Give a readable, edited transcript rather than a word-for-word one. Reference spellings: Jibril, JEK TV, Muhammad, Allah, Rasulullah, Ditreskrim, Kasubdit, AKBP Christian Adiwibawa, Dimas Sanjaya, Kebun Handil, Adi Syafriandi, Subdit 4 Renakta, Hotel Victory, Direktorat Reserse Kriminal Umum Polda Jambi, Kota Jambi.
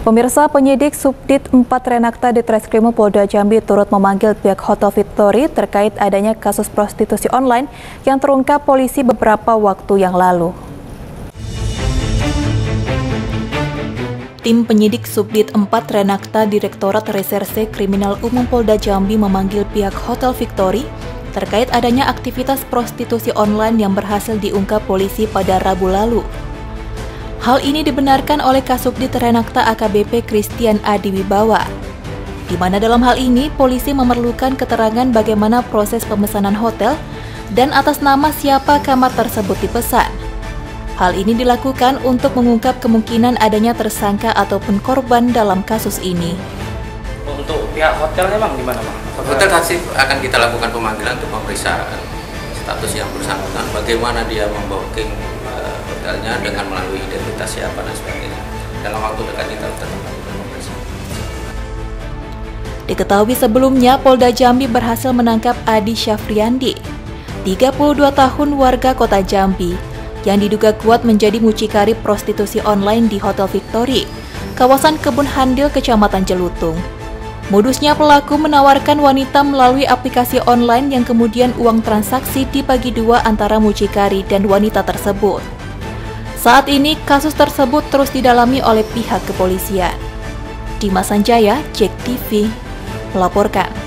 Pemirsa, penyidik Subdit 4 Renakta Ditreskrim Polda Jambi turut memanggil pihak Hotel Victory terkait adanya kasus prostitusi online yang terungkap polisi beberapa waktu yang lalu. Tim penyidik Subdit 4 Renakta Direktorat Reserse Kriminal Umum Polda Jambi memanggil pihak Hotel Victory terkait adanya aktivitas prostitusi online yang berhasil diungkap polisi pada Rabu lalu. Hal ini dibenarkan oleh Kasubdit Renakta AKBP Christian Adiwibawa, di mana dalam hal ini polisi memerlukan keterangan bagaimana proses pemesanan hotel dan atas nama siapa kamar tersebut dipesan. Hal ini dilakukan untuk mengungkap kemungkinan adanya tersangka ataupun korban dalam kasus ini. Untuk pihak hotelnya, Bang, di mana, Bang? Hotel kasih akan kita lakukan pemanggilan untuk pemeriksaan status yang bersangkutan, bagaimana dia membooking hotelnya dengan melalui identitas siapa dan sebagainya. Dalam waktu dekat kita akan melakukan pemeriksaan. Diketahui sebelumnya Polda Jambi berhasil menangkap Adi Syafriandi, 32 tahun warga Kota Jambi, yang diduga kuat menjadi mucikari prostitusi online di Hotel Victory, kawasan Kebun Handil, Kecamatan Jelutung. Modusnya pelaku menawarkan wanita melalui aplikasi online yang kemudian uang transaksi dibagi dua antara mucikari dan wanita tersebut. Saat ini kasus tersebut terus didalami oleh pihak kepolisian. Dimas Sanjaya, JEK TV, melaporkan.